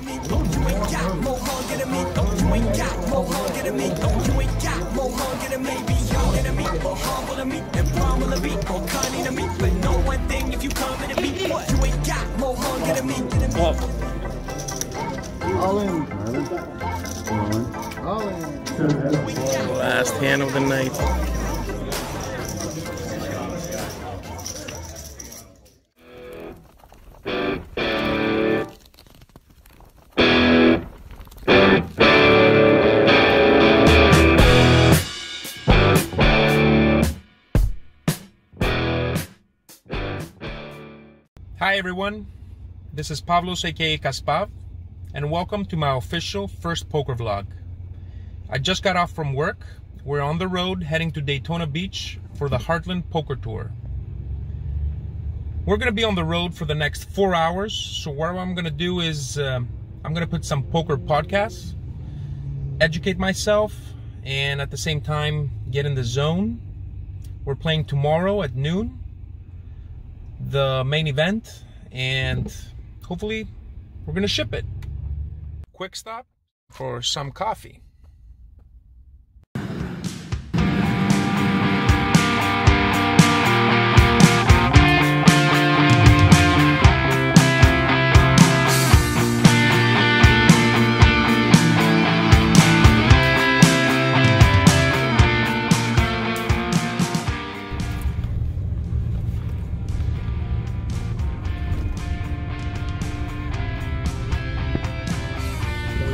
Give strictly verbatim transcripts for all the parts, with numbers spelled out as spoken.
than me. Oh, you ain't got more hunger than me. Oh, you ain't got more hunger than me. Oh, you ain't got more hunger than me. Be younger than me, more humble than me, and prominent to me, more cunning than me. But know one thing, if you coming to me, what? You ain't got more hunger than me. All in. All in. Last hand of the night. Hi everyone, this is Pavlos aka Kaspav, and welcome to my official first poker vlog. I just got off from work. We're on the road heading to Daytona Beach for the Heartland Poker Tour. We're gonna be on the road for the next four hours, so what I'm gonna do is um, I'm gonna put some poker podcasts, educate myself, and at the same time get in the zone. We're playing tomorrow at noon, the main event, and hopefully we're gonna ship it. Quick stop for some coffee.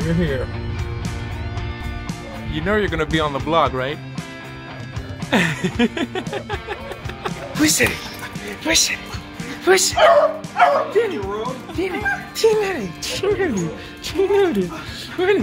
You're here. You know you're gonna be on the blog, right? Push it! Push it! Push it! Danny, Danny, Danny, Danny, Danny, Danny, Danny.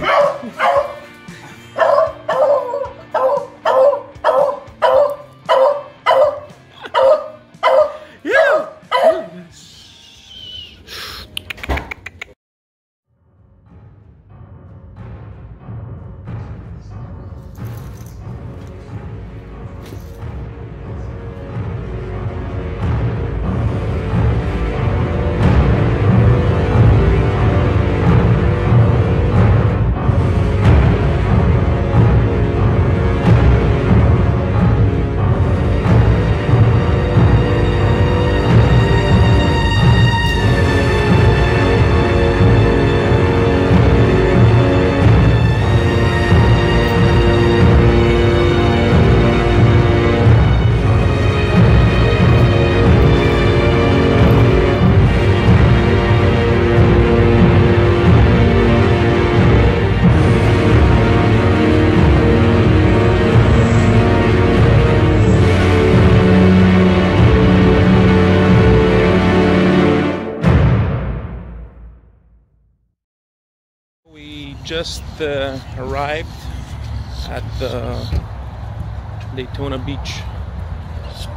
Just uh, arrived at the Daytona Beach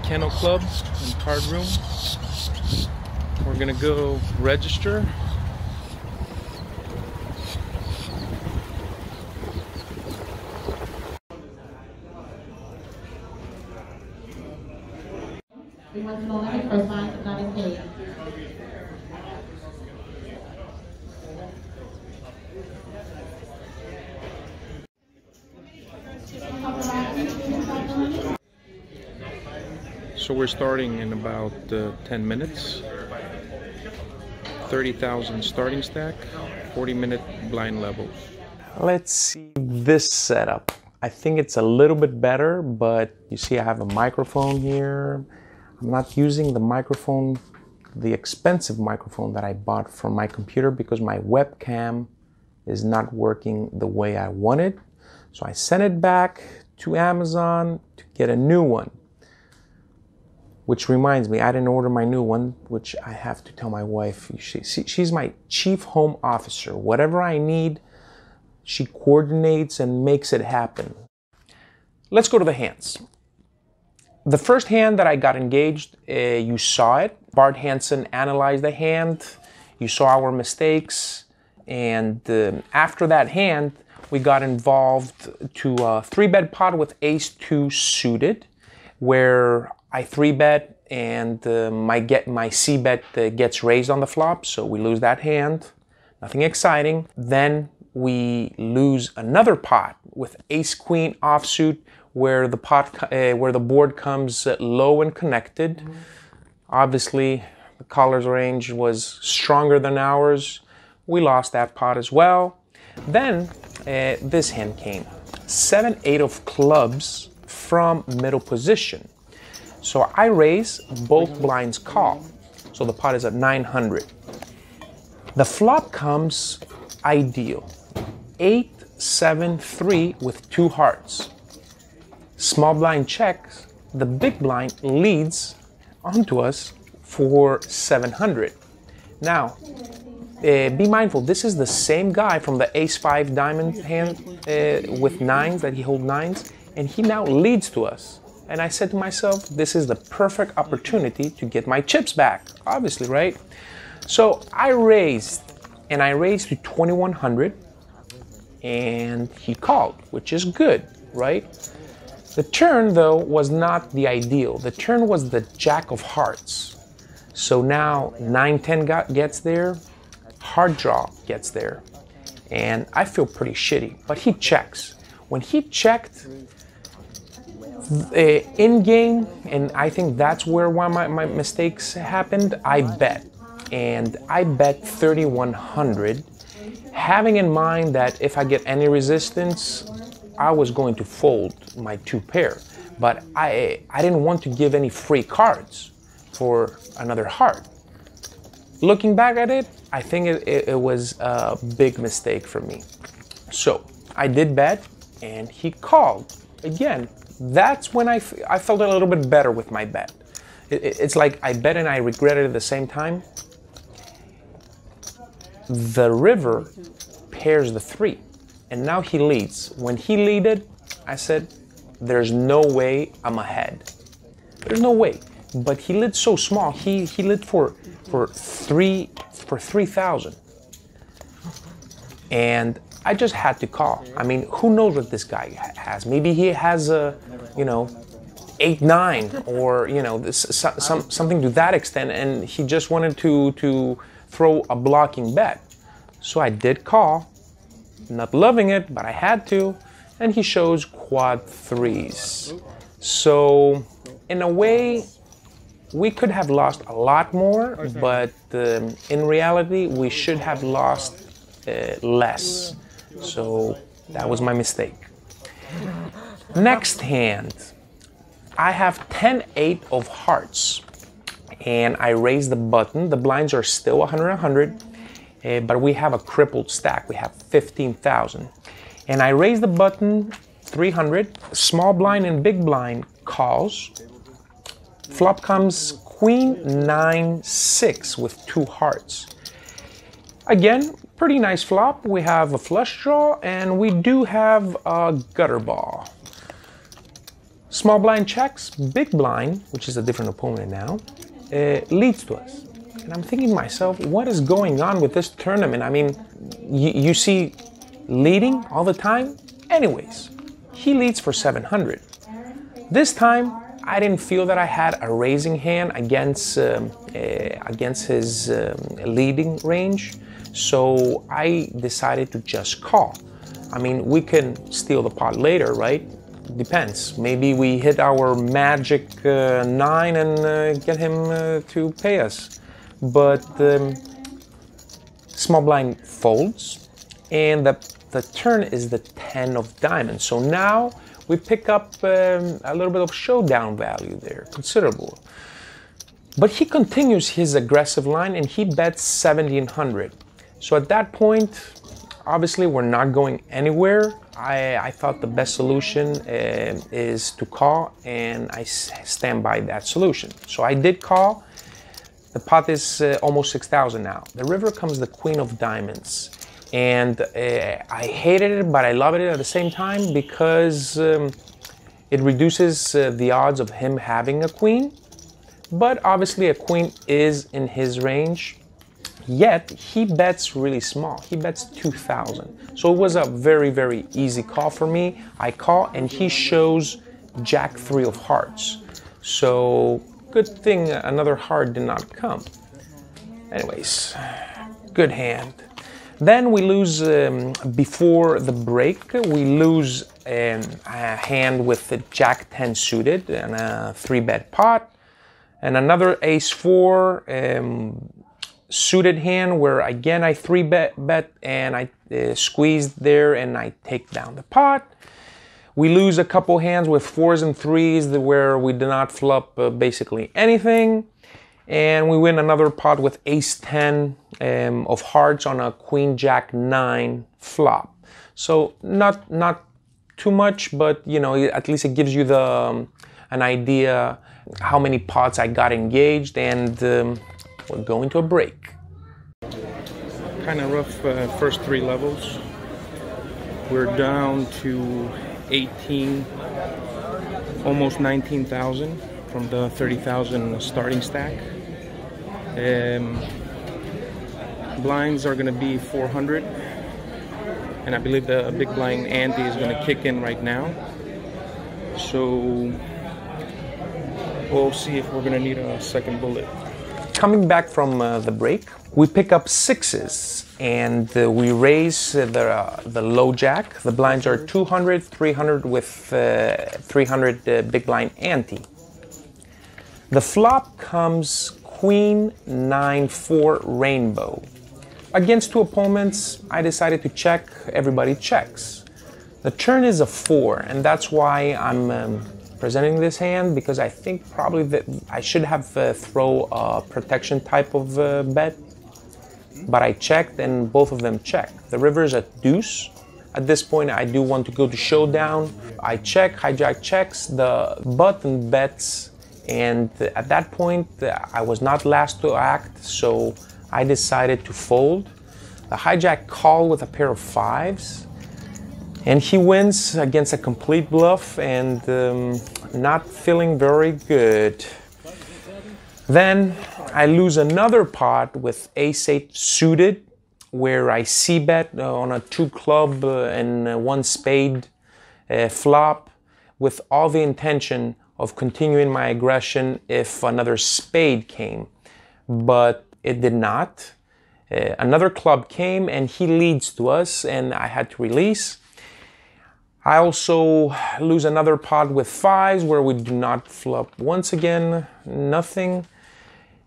Kennel Club and Card Room. We're gonna go register. We want to know every first line, not in case. So we're starting in about uh, ten minutes. thirty thousand starting stack, forty minute blind levels. Let's see this setup. I think it's a little bit better, but you see I have a microphone here. I'm not using the microphone, the expensive microphone that I bought from my computer, because my webcam is not working the way I want it. So I sent it back to Amazon to get a new one. Which reminds me, I didn't order my new one, which I have to tell my wife. She, she's my chief home officer. Whatever I need, she coordinates and makes it happen. Let's go to the hands. The first hand that I got engaged, uh, you saw it. Bart Hansen analyzed the hand. You saw our mistakes. And uh, after that hand, we got involved to a three bet pot with ace two suited, where I three bet and uh, my get my C bet uh, gets raised on the flop, so we lose that hand. nothing exciting. Then we lose another pot with ace queen offsuit, where the pot, uh, where the board comes low and connected. Mm-hmm. Obviously, the caller's range was stronger than ours. We lost that pot as well. Then uh, this hand came, seven eight of clubs from middle position. So I raise, both blinds call. So the pot is at nine hundred. The flop comes ideal, eight seven three with two hearts. Small blind checks. The big blind leads onto us for seven hundred. Now, uh, be mindful, this is the same guy from the ace five diamond hand uh, with nines, that he hold nines, and he now leads to us. And I said to myself, this is the perfect opportunity to get my chips back, obviously, right? So I raised, and I raised to twenty-one hundred, and he called, which is good, right? The turn, though, was not the ideal. The turn was the jack of hearts. So now nine ten got, gets there, hard draw gets there, and I feel pretty shitty, but he checks. When he checked uh, in game, and I think that's where one of my, my mistakes happened, I bet, and I bet thirty-one hundred, having in mind that if I get any resistance, I was going to fold my two pair, but I I didn't want to give any free cards for another heart. Looking back at it, I think it, it, it was a big mistake for me. So I did bet, and he called again. That's when I, I felt a little bit better with my bet. It, it, it's like I bet and I regret it at the same time. The river pairs the three. And now he leads. When he leaded, I said, there's no way I'm ahead. There's no way. But he led so small. He he led for for three for three thousand. And I just had to call. I mean, who knows what this guy has? Maybe he has a, you know, eight nine or you know this, some something to that extent, and he just wanted to to throw a blocking bet. So I did call. Not loving it, but I had to, and he shows quad threes. So in a way, we could have lost a lot more, but um, in reality, we should have lost uh, less. So that was my mistake. Next hand, I have ten eight of hearts, and I raise the button. The blinds are still one hundred one hundred. Uh, but we have a crippled stack. We have fifteen thousand. And I raise the button, three hundred. Small blind and big blind calls. Flop comes queen, nine, six with two hearts. Again, pretty nice flop. We have a flush draw, and we do have a gutter ball. Small blind checks. Big blind, which is a different opponent now, uh, leads to us. And I'm thinking to myself, what is going on with this tournament? I mean, you, you see leading all the time? Anyways, he leads for seven hundred. This time, I didn't feel that I had a raising hand against, um, uh, against his um, leading range, so I decided to just call. I mean, we can steal the pot later, right? Depends. Maybe we hit our magic uh, nine and uh, get him uh, to pay us. But um, small blind folds, and the, the turn is the ten of diamonds. So now we pick up um, a little bit of showdown value there, considerable. But he continues his aggressive line, and he bets seventeen hundred. So at that point, obviously we're not going anywhere. I, I thought the best solution uh, is to call, and I stand by that solution. So I did call. The pot is uh, almost six thousand now. The river comes the queen of diamonds. And uh, I hated it, but I loved it at the same time because um, it reduces uh, the odds of him having a queen. But obviously a queen is in his range. Yet, he bets really small. He bets two thousand. So it was a very, very easy call for me. I call, and he shows jack three of hearts. So good thing another heart did not come. Anyways, good hand. Then we lose, um, before the break, we lose um, a hand with the Jack ten suited and a three bet pot. And another Ace four um, suited hand where again I three bet and I uh, squeezed there and I take down the pot. We lose a couple hands with fours and threes where we did not flop uh, basically anything. And we win another pot with ace ten um, of hearts on a queen jack nine flop. So not not too much, but you know, at least it gives you the um, an idea how many pots I got engaged. And um, we're going to a break. Kind of rough uh, first three levels. We're down to eighteen, almost nineteen thousand. From the thirty thousand starting stack. Um, blinds are gonna be four hundred, and I believe the big blind ante is gonna kick in right now. So we'll see if we're gonna need a second bullet. Coming back from uh, the break, we pick up sixes and uh, we raise uh, the uh, the low jack. The blinds are two hundred, three hundred with uh, three hundred uh, big blind ante. The flop comes queen nine four rainbow. Against two opponents, I decided to check. Everybody checks. The turn is a four, and that's why I'm um, presenting this hand, because I think probably that I should have uh, throw a protection type of uh, bet, but I checked and both of them checked. The river is a deuce. At this point, I do want to go to showdown. I check, hijack checks, the button bets. And at that point, I was not last to act, so I decided to fold. The hijack called with a pair of fives, and he wins against a complete bluff and um, not feeling very good. Then I lose another pot with ace eight suited, where I c-bet on a two club and one spade uh, flop with all the intention of continuing my aggression if another spade came, but it did not. Uh, another club came and he leads to us and I had to release. I also lose another pot with fives where we do not flop once again, nothing.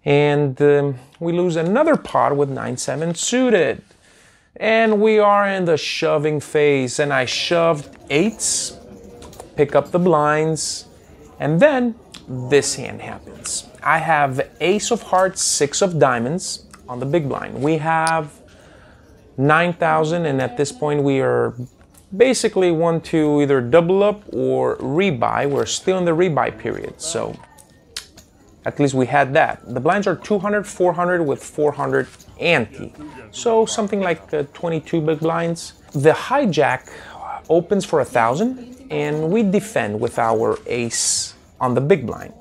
And um, we lose another pot with nine seven suited. And we are in the shoving phase and I shoved eights, pick up the blinds. And then this hand happens. I have ace of hearts, six of diamonds on the big blind. We have nine thousand, and at this point we are basically want to either double up or rebuy. We're still in the rebuy period, so at least we had that. The blinds are two hundred, four hundred with four hundred ante. So something like uh, twenty-two big blinds. The hijack opens for a thousand. And we defend with our ace on the big blind.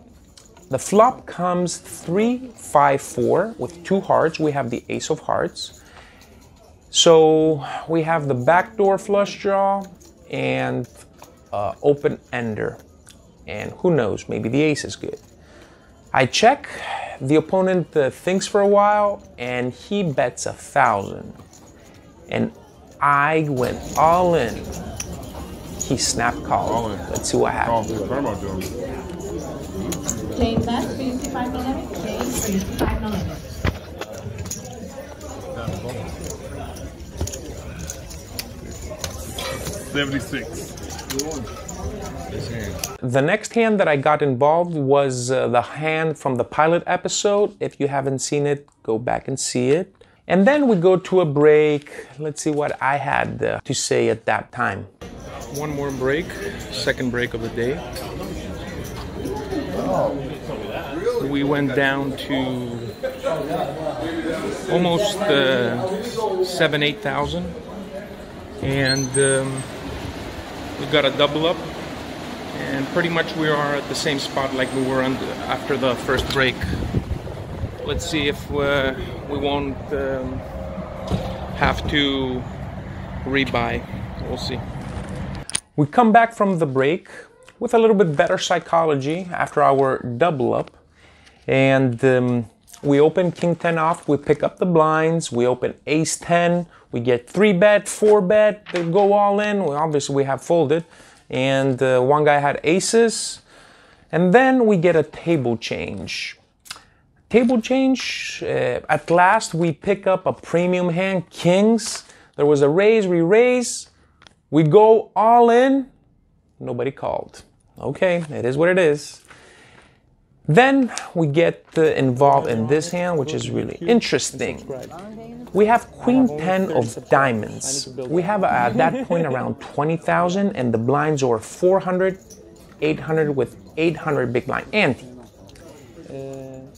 The flop comes three five four with two hearts. We have the ace of hearts. So we have the backdoor flush draw and uh, open ender. And who knows, maybe the ace is good. I check, the opponent uh, thinks for a while and he bets a thousand. And I went all in. He snap called. Let's see what happens. seventy-six. The next hand that I got involved was uh, the hand from the pilot episode. If you haven't seen it, go back and see it. And then we go to a break. Let's see what I had uh, to say at that time. One more break, second break of the day. We went down to almost uh, seven, eight thousand, and um, we got a double up, and pretty much we are at the same spot like we were on the, after the first break. Let's see if uh, we won't um, have to rebuy. We'll see. We come back from the break with a little bit better psychology after our double up, and um, We open king ten off, we pick up the blinds, we open ace ten, we get three bet, four bet, they go all in. We obviously we have folded, and uh, one guy had aces, and then we get a table change. Table change, uh, at last we pick up a premium hand, kings. There was a raise, we raise, we go all in, nobody called. Okay, it is what it is. Then we get uh, involved in this hand, which is really interesting. We have queen ten of diamonds. We have uh, at that point around twenty thousand, and the blinds are four hundred, eight hundred with eight hundred big blind. And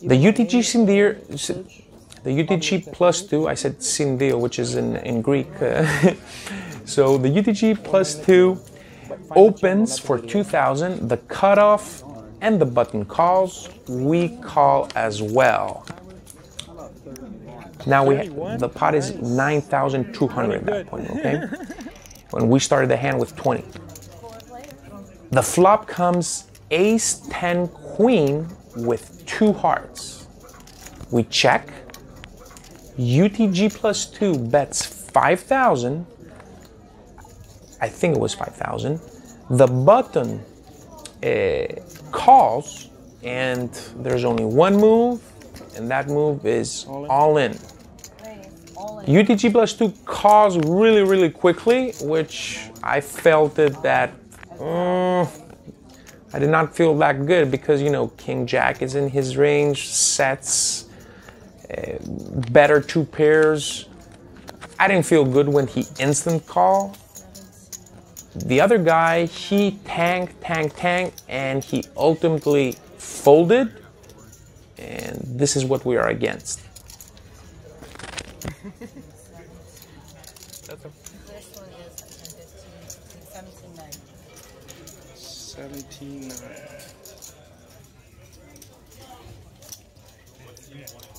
the U T G Sindir, the U T G plus two, I said Sindir, which is in, in Greek. Uh, so the U T G plus two opens for two thousand, the cutoff, and the button calls. We call as well. Now we the pot is nine thousand two hundred at that point, okay? When we started the hand with twenty. The flop comes ace ten queen with two hearts. We check. U T G plus two bets five thousand. I think it was five thousand. The button Uh, calls, and there's only one move, and that move is all in. U T G plus two calls really, really quickly, which I felt it that uh, I did not feel that good, because you know King Jack is in his range, sets, uh, better two pairs. I didn't feel good when he instant called. The other guy, he tanked, tanked, tanked, and he ultimately folded. And this is what we are against. seventeen nine.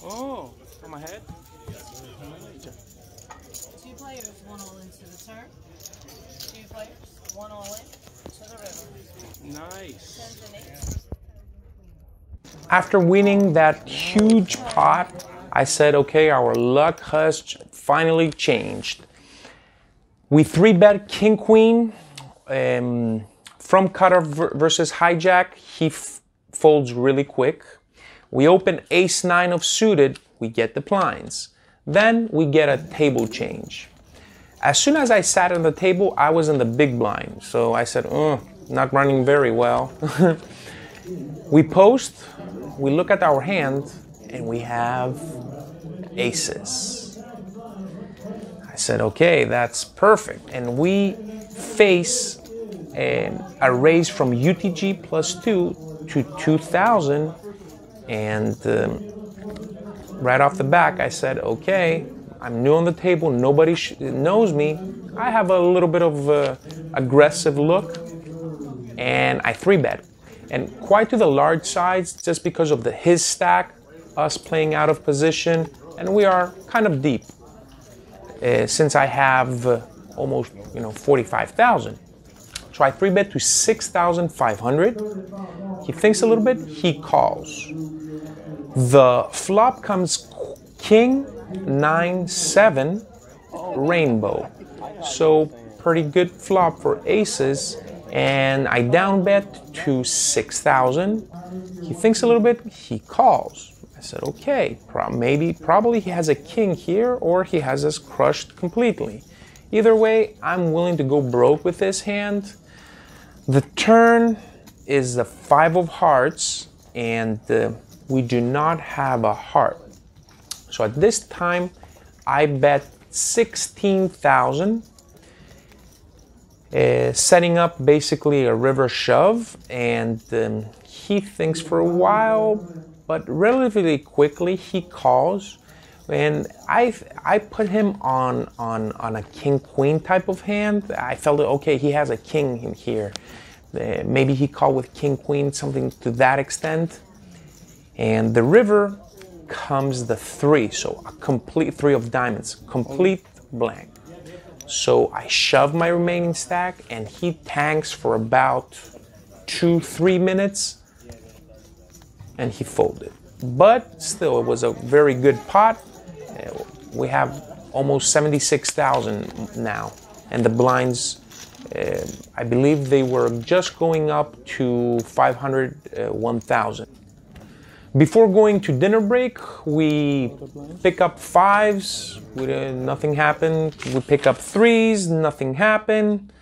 Oh, on my head? Two players, one all into the turn. Two players, one all in to the river. Nice. After winning that huge pot, I said, okay, our luck has finally changed. We three bet king queen um, from cutoff versus hijack. He f folds really quick. We open ace nine of suited. We get the blinds. Then we get a table change. As soon as I sat on the table, I was in the big blind. So I said, oh, not running very well. We post, we look at our hand, and we have aces. I said, okay, that's perfect. And we face a, a raise from U T G plus two to two thousand. And um, right off the back, I said, okay, I'm new on the table, nobody sh knows me. I have a little bit of uh, aggressive look, and I three bet. And quite to the large sides, just because of the his stack, us playing out of position, and we are kind of deep, uh, since I have uh, almost, you know, forty-five thousand. So I three bet to six thousand five hundred. He thinks a little bit, he calls. The flop comes king nine seven rainbow, so pretty good flop for aces, and I down bet to six thousand. He thinks a little bit, he calls. I said, okay, pro maybe probably he has a king here, or he has us crushed completely. Either way, I'm willing to go broke with this hand. The turn is the five of hearts, and the we do not have a heart. So at this time, I bet sixteen thousand, uh, setting up basically a river shove. And um, he thinks for a while, but relatively quickly he calls. And I I put him on, on, on a king-queen type of hand. I felt, okay, he has a king in here. Uh, maybe he called with king-queen, something to that extent. And the river comes the three, so a complete three of diamonds, complete blank. So I shove my remaining stack, and he tanks for about two, three minutes, and he folded. but still it was a very good pot. We have almost seventy-six thousand now, and the blinds, uh, I believe they were just going up to five hundred, one thousand. Before going to dinner break, we pick up fives, we didn't, nothing happened. We pick up threes, nothing happened.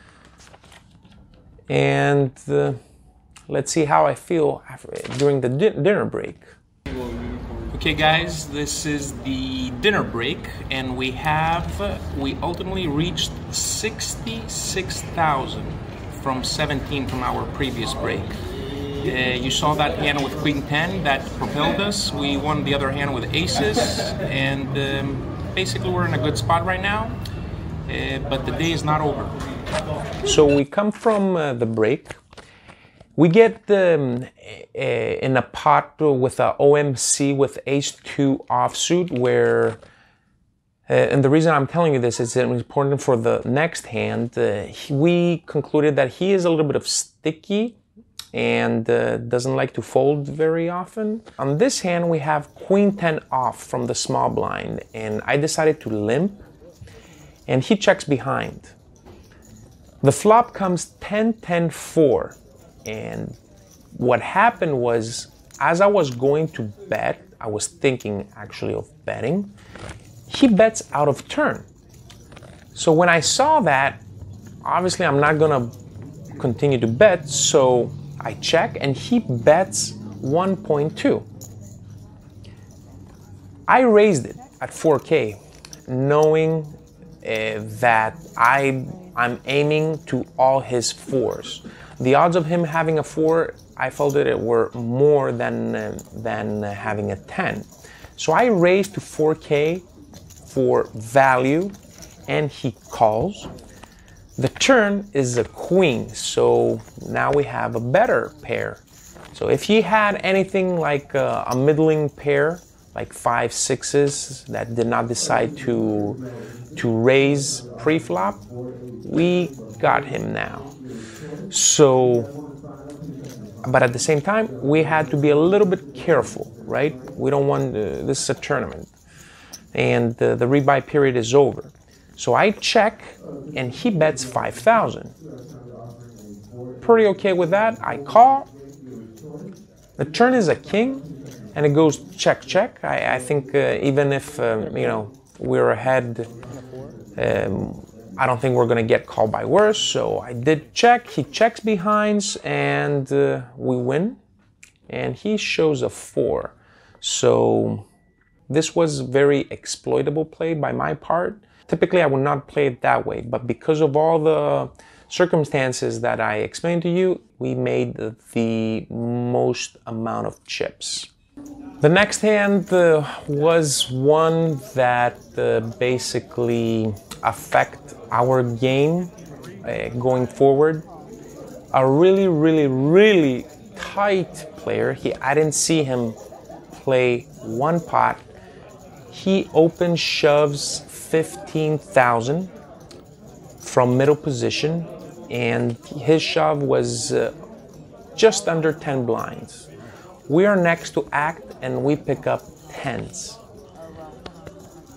And uh, let's see how I feel after, during the di dinner break. Okay guys, this is the dinner break, and we have, uh, we ultimately reached sixty-six thousand from seventeen from our previous break. Uh, you saw that hand with Queen ten that propelled us. We won the other hand with aces, and um, basically we're in a good spot right now, uh, but the day is not over. So we come from uh, the break. We get um, a, in a pot with an O M C with ace two offsuit where, uh, and the reason I'm telling you this is it's important for the next hand. Uh, we concluded that he is a little bit of sticky and uh, doesn't like to fold very often. On this hand, we have queen ten off from the small blind, and I decided to limp, and he checks behind. The flop comes ten ten four, and what happened was, as I was going to bet, I was thinking actually of betting, he bets out of turn. So when I saw that, obviously I'm not gonna continue to bet, so I check, and he bets one point two. I raised it at four K, knowing uh, that I, I'm aiming to all his fours. The odds of him having a four, I felt that it were more than, uh, than uh, having a ten. So I raised to four K for value, and he calls. The turn is a queen, so now we have a better pair. So if he had anything like a, a middling pair, like five sixes that did not decide to, to raise pre-flop, we got him now. So, but at the same time, we had to be a little bit careful, right? We don't want, uh, this is a tournament, and uh, the rebuy period is over. So I check, and he bets five thousand. Pretty okay with that. I call. The turn is a king, and it goes check, check. I, I think uh, even if, um, you know, we're ahead, um, I don't think we're going to get called by worse. So I did check. He checks behinds, and uh, we win. And he shows a four. So this was very exploitable play by my part. Typically, I would not play it that way, but because of all the circumstances that I explained to you, we made the most amount of chips. The next hand uh, was one that uh, basically affect our game uh, going forward. A really, really, really tight player. He, I didn't see him play one pot. He open shoves fifteen thousand from middle position, and his shove was uh, just under ten blinds. We are next to act, and we pick up tens.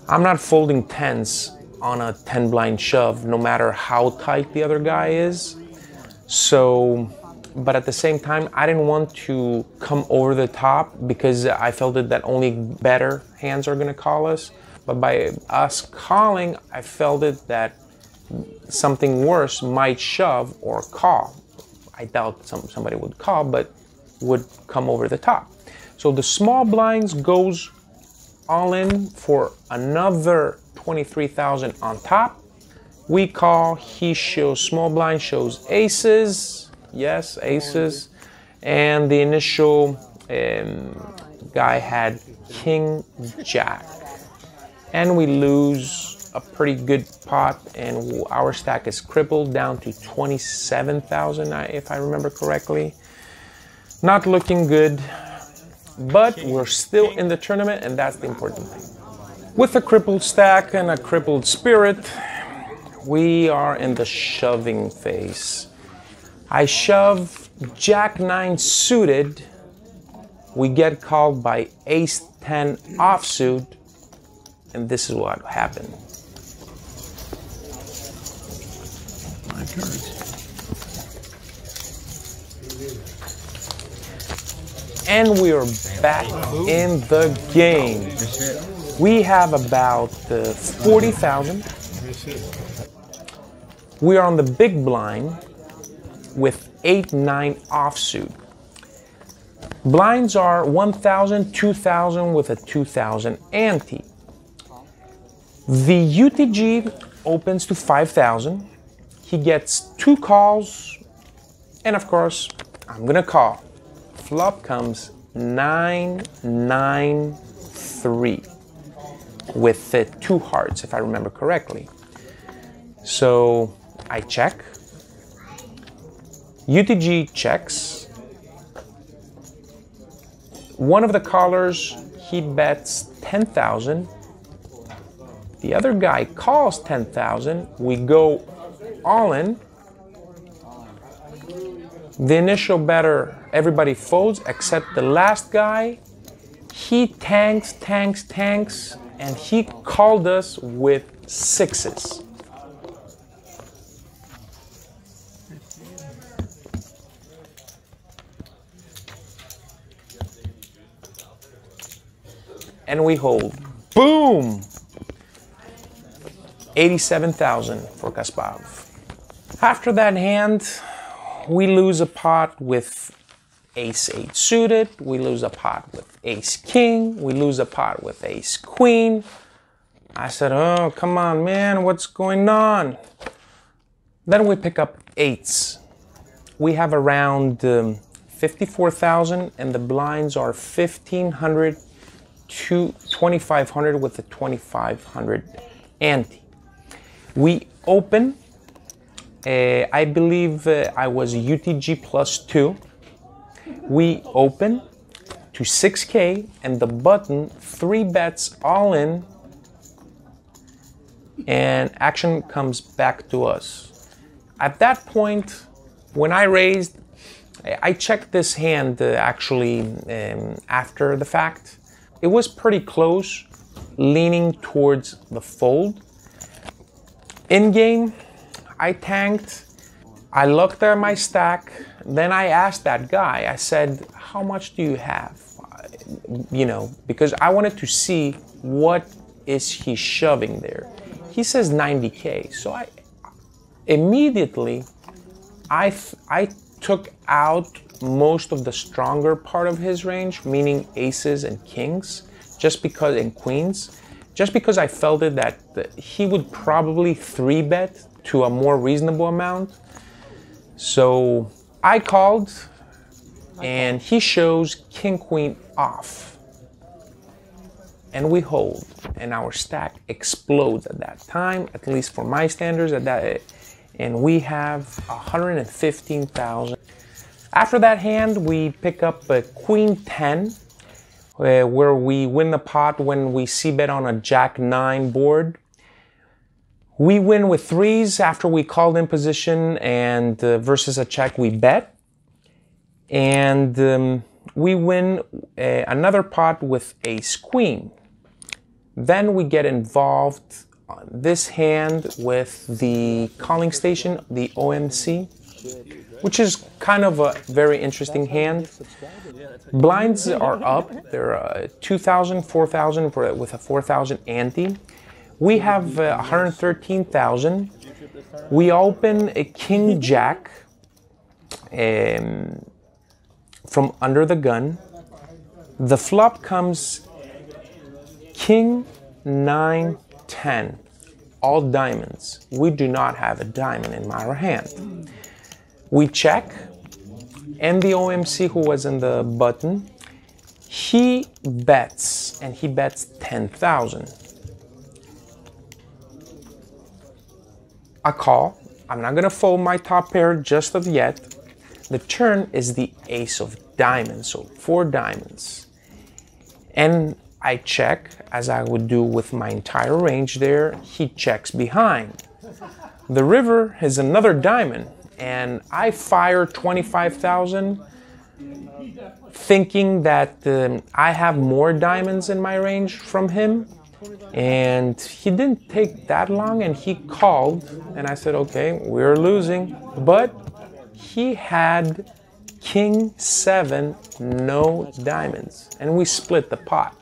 I'm not folding tens on a ten blind shove, no matter how tight the other guy is. So, but at the same time, I didn't want to come over the top because I felt that, that only better hands are gonna call us. But by us calling, I felt it that something worse might shove or call. I doubt some, somebody would call, but would come over the top. So the small blinds goes all in for another twenty-three thousand on top. We call, he shows, small blind shows aces. Yes, aces. And the initial um, guy had king, jack. And we lose a pretty good pot, and our stack is crippled down to twenty-seven thousand, if I remember correctly. Not looking good, but we're still in the tournament, and that's the important thing. With a crippled stack and a crippled spirit, we are in the shoving phase. I shove jack nine suited we get called by ace ten offsuit, and this is what happened. Five cards. And we are back in the game. We have about uh, forty thousand. We are on the big blind with eight nine offsuit. Blinds are one thousand, two thousand with a two thousand ante. The U T G opens to five thousand. He gets two calls, and of course, I'm gonna call. Flop comes nine nine three with uh, two hearts, if I remember correctly. So I check. U T G checks. One of the callers, he bets ten thousand. The other guy calls ten thousand. We go all in. The initial better, everybody folds except the last guy. He tanks, tanks, tanks, and he called us with sixes. And we hold. Boom! eighty-seven thousand for Kaspav. After that hand, we lose a pot with ace eight suited, we lose a pot with ace king, we lose a pot with ace queen. I said, oh, come on, man, what's going on? Then we pick up eights. We have around um, fifty-four thousand, and the blinds are fifteen hundred. To twenty-five hundred with a twenty-five hundred ante. We open, uh, I believe uh, I was U T G plus two. We open to six K and the button, three bets all in, and action comes back to us. At that point, when I raised, I checked this hand uh, actually um, after the fact. It was pretty close, leaning towards the fold. In game, I tanked, I looked at my stack, then I asked that guy, I said, how much do you have? You know, because I wanted to see what is he shoving there. He says ninety K, so I immediately, I, I took out most of the stronger part of his range, meaning aces and kings, just because, and queens, just because I felt it that he would probably three bet to a more reasonable amount. So I called, and he shows king queen off, and we hold, and our stack explodes at that time, at least for my standards at that, and we have one hundred fifteen thousand. After that hand, we pick up a queen ten, uh, where we win the pot when we c-bet on a jack nine board. We win with threes after we called in position, and uh, versus a check we bet. And um, we win uh, another pot with ace queen. Then we get involved on this hand with the calling station, the O M C, which is kind of a very interesting hand. Blinds are up. They're uh, two thousand, four thousand with a four thousand ante. We have uh, one hundred thirteen thousand. We open a king jack um, from under the gun. The flop comes king nine ten, all diamonds. We do not have a diamond in our hand. We check, and the O M C who was in the button, he bets, and he bets ten thousand. I call. I'm not going to fold my top pair just of yet. The turn is the ace of diamonds, so four diamonds. And I check, as I would do with my entire range there. He checks behind. The river is another diamond. And I fire twenty-five thousand thinking that um, I have more diamonds in my range from him, and he didn't take that long, and he called, and I said, okay, we're losing, but he had king seven, no diamonds, and we split the pot.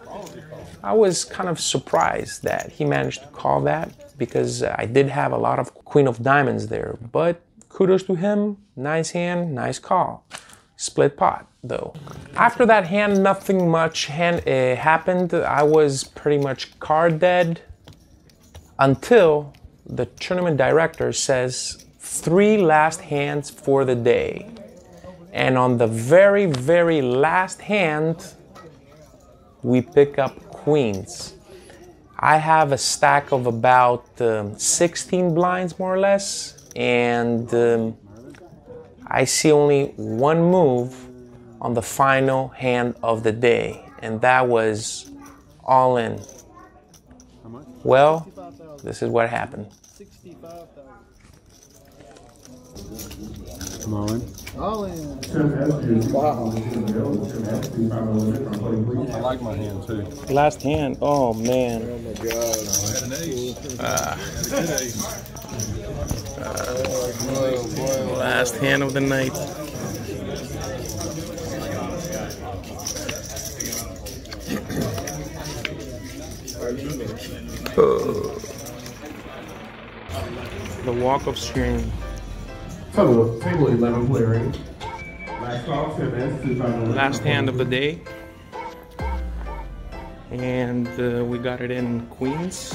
I was kind of surprised that he managed to call that, because I did have a lot of queen of diamonds there, but kudos to him, nice hand, nice call. Split pot though. After that hand, nothing much hand, uh, happened. I was pretty much card dead until the tournament director says three last hands for the day. And on the very, very last hand, we pick up queens. I have a stack of about um, sixteen blinds more or less, and um, I see only one move on the final hand of the day, and that was all in. Well, this is what happened. I'm all in. All in. Wow. I like my hand too. Last hand. Oh man. Oh my God. I had an ace. Uh, uh, last hand of the night. Oh. The walk of shame. Total of table eleven clearing. Last hand of the day. And uh, we got it in queens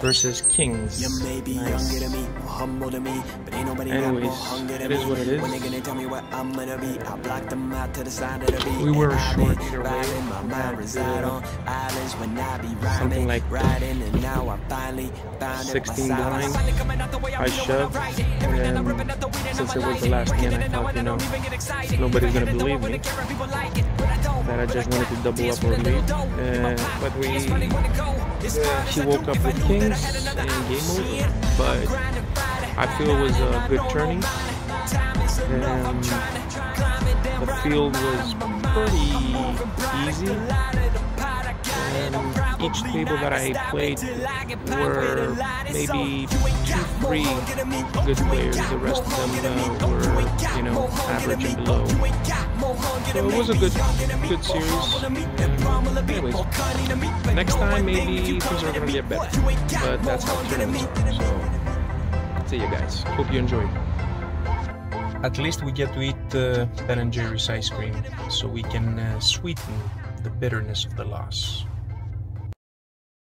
versus kings. You may be nice. Younger to me, humble to me, but ain't nobody got more hunger to me. Anyways, it is what it is. When they gonna tell me where I'm gonna be, I blocked them out to the side of the beat. We were short either way. Something like sixteen blinds. I shoved, and then since it was the last hand, I thought, you know, nobody's gonna believe me, that I just wanted to double up or lead. Uh, but we, uh, she woke up with kings and game over, but I feel it was a good turning. Um, the field was pretty easy, and each table that I played were maybe two, three good players. The rest of them uh, were, you know, average and below. So it was a good, good series. And anyways, next time maybe things are gonna get better. But that's how tournaments are. So, see you guys. Hope you enjoyed. At least we get to eat uh, Ben and Jerry's ice cream, so we can uh, sweeten the bitterness of the loss.